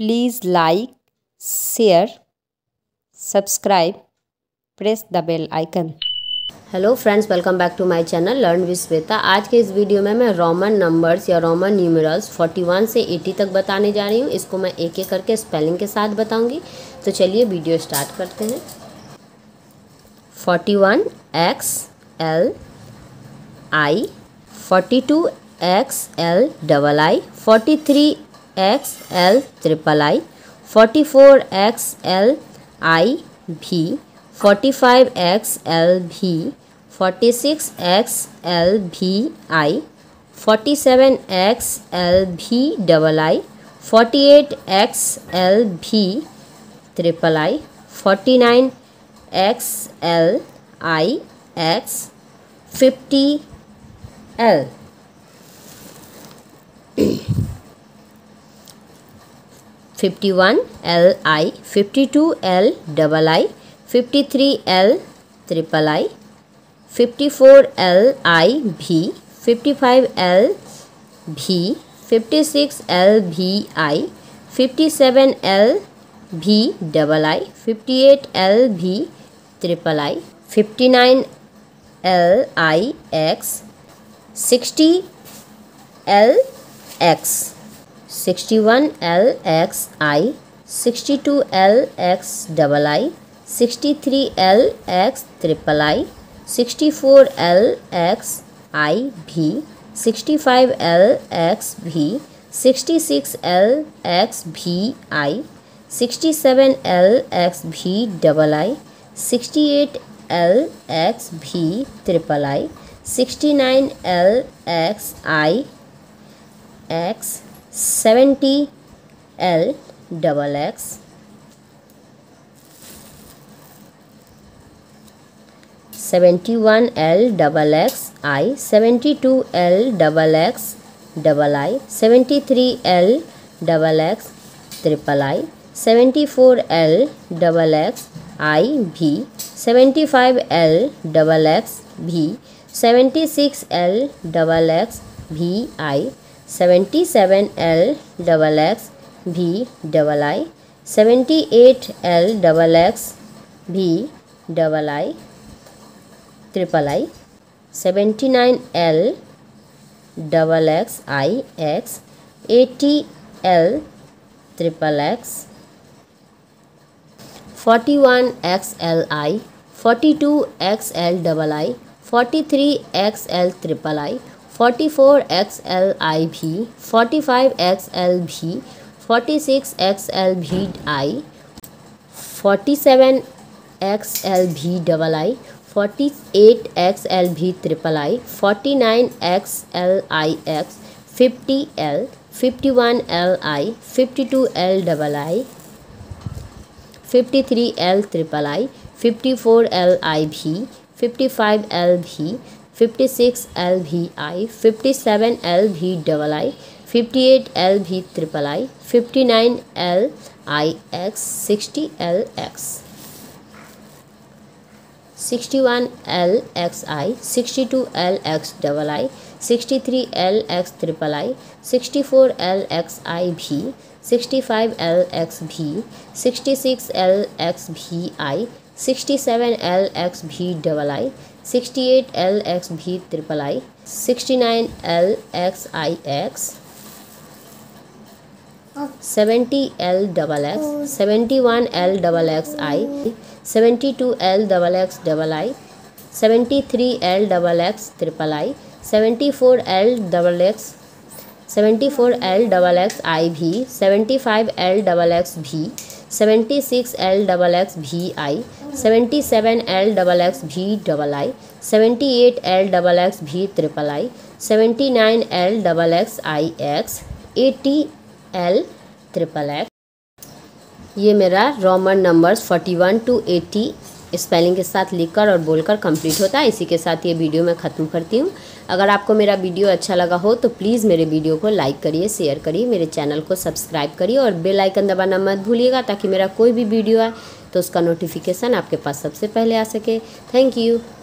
Please like, share, subscribe, press the bell icon. Hello friends, welcome back to my channel learn with Sweta. आज के इस video में मैं Roman numbers या Roman numerals 41 से 80 तक बताने जा रही हूँ। इसको मैं एक एक करके स्पेलिंग के साथ बताऊँगी, तो चलिए वीडियो स्टार्ट करते हैं। 41 XLI, 42 XL II, 43 XL III, 44 XL IV, 45 XL V, 46 XL VI, 47 XL VII, 48 XL VIII, 49 XL IX, 50 L. 51 LI, 52 LII, 53 LIII, 54 LIV, 55 LV, 56 LVI, 57 LVII, 58 LVIII, 59 LIX, 60 LX, 61 LXI, 62 LXII, 63 LXIII, 64 LXIV, 65 LXV, 66 LXVI, 67 LXVII, 68 LXVIII, 69 LXIX, 70 LXX, 71 LXXI, 72 LXXII, 73 LXXIII, 74 LXXIV, 75 LXXV, 76 LXXVI, 77 LXXVII, 78 LXXVIII, 79 LXXIX, 80 LXXX, 41 XLI, 42 XLII, 43 XLIII, 44 XLIV, 45 XLV, 46 XLVI, 47 XLVII, 48 XLVIII, 49 XLIX, 50 L, 51 LI, 52 LII, 53 LIII, 54 LIV, 55 LV, 56 LVI, 57 LVII, 58 LVIII, 59 LIX, 60 LX, 61 LXI, 62 LXII, 63 LXIII, 64 LXIV, 65 LXV, 66 LXVI, 67 LXVII, 68 LXVIII, 69 LXIX, 70 LXX, 71 LXXI, 72 LXXI, 73 LXXIII, 74 LXX, 74 LXXIV, 75 LXXV, 76 LXXVI, 77 LXXVII, 78 LXXVIII, 79 LXXIX, 80 LXXX। ये मेरा Roman numbers 41 to 80 spelling के साथ लिखकर और बोलकर complete होता है। इसी के साथ ये वीडियो मैं ख़त्म करती हूँ। अगर आपको मेरा वीडियो अच्छा लगा हो तो प्लीज़ मेरे वीडियो को लाइक करिए, शेयर करिए, मेरे चैनल को सब्सक्राइब करिए और बेल आइकन दबाना मत भूलिएगा, ताकि मेरा कोई भी वीडियो आए तो उसका नोटिफिकेशन आपके पास सबसे पहले आ सके। Thank you.